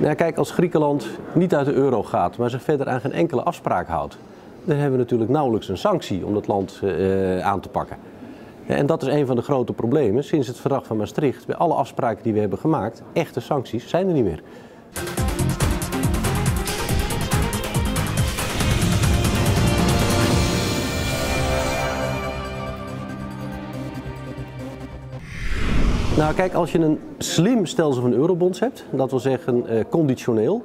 Nou, kijk, als Griekenland niet uit de euro gaat, maar zich verder aan geen enkele afspraak houdt, dan hebben we natuurlijk nauwelijks een sanctie om dat land aan te pakken. En dat is een van de grote problemen. Sinds het Verdrag van Maastricht, bij alle afspraken die we hebben gemaakt, echte sancties zijn er niet meer. Nou kijk, als je een slim stelsel van eurobonds hebt, dat wil zeggen conditioneel,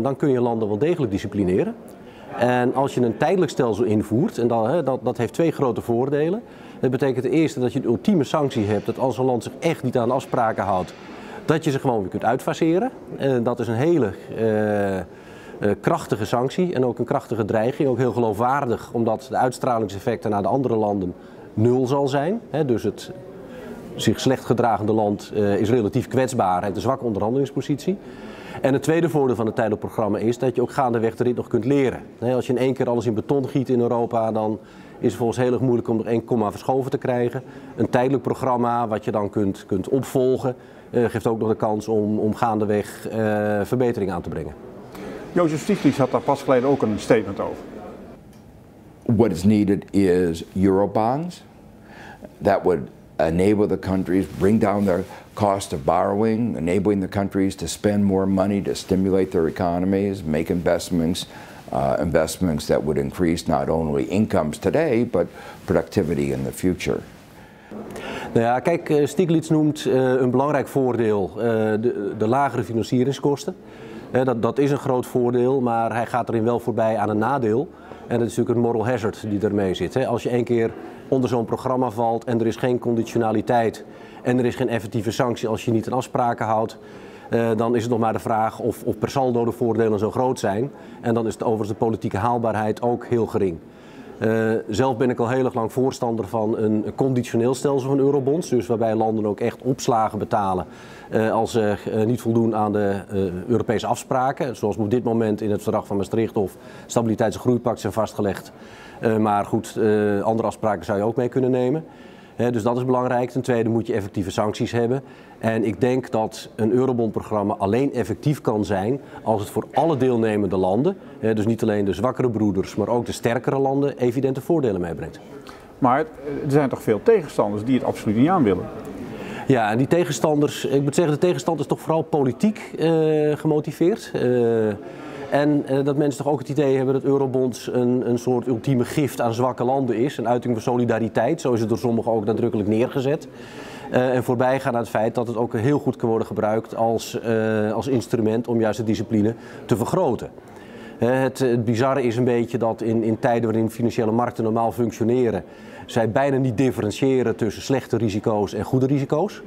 dan kun je landen wel degelijk disciplineren. En als je een tijdelijk stelsel invoert, en dat heeft twee grote voordelen. Dat betekent ten eerste dat je een ultieme sanctie hebt, dat als een land zich echt niet aan afspraken houdt, dat je ze gewoon weer kunt uitfaseren. Dat is een hele krachtige sanctie en ook een krachtige dreiging, ook heel geloofwaardig, omdat de uitstralingseffecten naar de andere landen nul zal zijn. Dus het zich slecht gedragende land is relatief kwetsbaar, heeft een zwakke onderhandelingspositie. En het tweede voordeel van het tijdelijk programma is dat je ook gaandeweg de rit nog kunt leren. Als je in één keer alles in beton giet in Europa, dan is het volgens heel erg moeilijk om nog één komma verschoven te krijgen. Een tijdelijk programma wat je dan kunt opvolgen, geeft ook nog de kans om gaandeweg verbetering aan te brengen. Jozef Stiefjes had daar pas geleden ook een statement over. What is needed is Eurobonds. That would enable the countries, bring down their cost of borrowing, enabling the countries to spend more money to stimulate their economies, make investments that would increase not only incomes today, but productivity in the future. Nou ja, kijk, Stiglitz noemt een belangrijk voordeel de lagere financieringskosten. Dat is een groot voordeel, maar hij gaat erin wel voorbij aan een nadeel. En dat is natuurlijk een moral hazard die ermee zit. Als je één keer onder zo'n programma valt en er is geen conditionaliteit en er is geen effectieve sanctie als je niet aan afspraken houdt, dan is het nog maar de vraag of per saldo de voordelen zo groot zijn. En dan is het overigens de politieke haalbaarheid ook heel gering. Zelf ben ik al heel erg lang voorstander van een conditioneel stelsel van eurobonds, dus waarbij landen ook echt opslagen betalen als ze niet voldoen aan de Europese afspraken, zoals op dit moment in het Verdrag van Maastricht of Stabiliteits- en Groeipact zijn vastgelegd. Maar goed, andere afspraken zou je ook mee kunnen nemen. Dus dat is belangrijk. Ten tweede moet je effectieve sancties hebben. En ik denk dat een eurobondprogramma alleen effectief kan zijn als het voor alle deelnemende landen, dus niet alleen de zwakkere broeders, maar ook de sterkere landen, evidente voordelen meebrengt. Maar er zijn toch veel tegenstanders die het absoluut niet aan willen? Ja, en die tegenstanders, ik moet zeggen, de tegenstander is toch vooral politiek gemotiveerd. En dat mensen toch ook het idee hebben dat eurobonds een soort ultieme gift aan zwakke landen is. Een uiting van solidariteit, zo is het door sommigen ook nadrukkelijk neergezet. En voorbij gaan aan het feit dat het ook heel goed kan worden gebruikt als instrument om juist de discipline te vergroten. Het bizarre is een beetje dat in tijden waarin financiële markten normaal functioneren, zij bijna niet differentiëren tussen slechte risico's en goede risico's.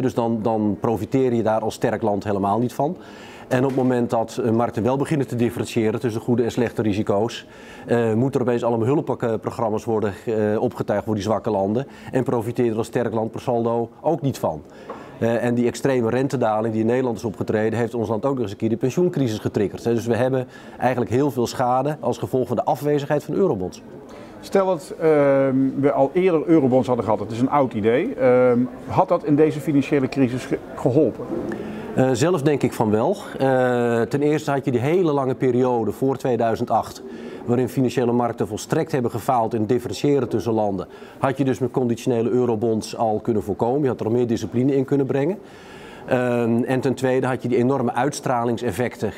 Dus dan profiteer je daar als sterk land helemaal niet van. En op het moment dat markten wel beginnen te differentiëren tussen goede en slechte risico's, moeten er opeens allemaal hulpprogramma's worden opgetuigd voor die zwakke landen. En profiteert er als sterk land per saldo ook niet van. En die extreme rentedaling die in Nederland is opgetreden, heeft ons land ook nog eens een keer de pensioencrisis getriggerd. Dus we hebben eigenlijk heel veel schade als gevolg van de afwezigheid van eurobonds. Stel dat we al eerder eurobonds hadden gehad, dat is een oud idee. Had dat in deze financiële crisis geholpen? Zelf denk ik van wel. Ten eerste had je die hele lange periode voor 2008, waarin financiële markten volstrekt hebben gefaald in differentiëren tussen landen, had je dus met conditionele eurobonds al kunnen voorkomen. Je had er al meer discipline in kunnen brengen. En ten tweede had je die enorme uitstralingseffecten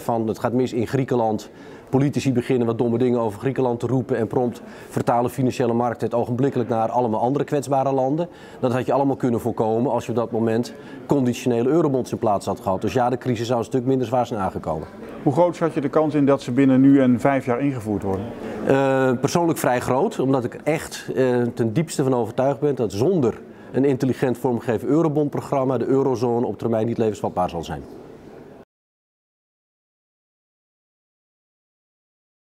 van het gaat mis in Griekenland. Politici beginnen wat domme dingen over Griekenland te roepen en prompt vertalen financiële markten het ogenblikkelijk naar allemaal andere kwetsbare landen. Dat had je allemaal kunnen voorkomen als je op dat moment conditionele eurobonds in plaats had gehad. Dus ja, de crisis zou een stuk minder zwaar zijn aangekomen. Hoe groot schat je de kans in dat ze binnen nu en 5 jaar ingevoerd worden? Persoonlijk vrij groot, omdat ik echt ten diepste van overtuigd ben dat zonder een intelligent vormgegeven eurobondprogramma de eurozone op termijn niet levensvatbaar zal zijn.